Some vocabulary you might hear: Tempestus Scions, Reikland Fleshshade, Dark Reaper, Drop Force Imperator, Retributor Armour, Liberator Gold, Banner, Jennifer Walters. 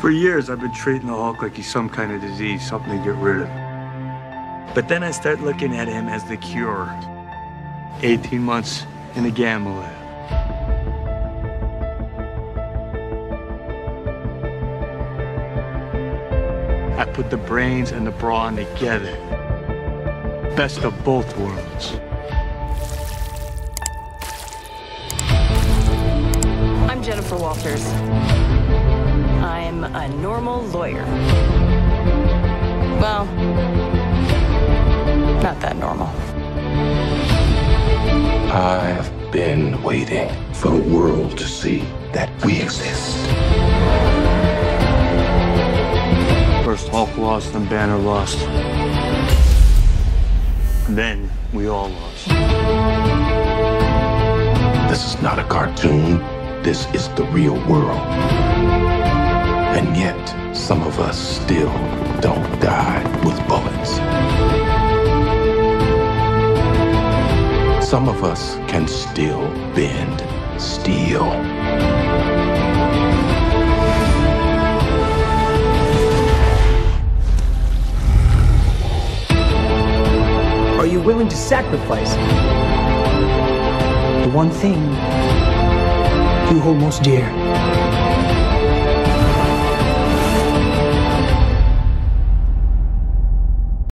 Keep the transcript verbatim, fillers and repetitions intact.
For years, I've been treating the Hulk like he's some kind of disease, something to get rid of. But then I start looking at him as the cure. eighteen months in the gamma lab. I put the brains and the brawn together. Best of both worlds. I'm Jennifer Walters. I'm a normal lawyer. Well, not that normal. I've been waiting for the world to see that we exist. First Hulk lost, then Banner lost. Then we all lost. This is not a cartoon. This is the real world. And yet, some of us still don't die with bullets. Some of us can still bend steel. Are you willing to sacrifice the one thing you hold most dear?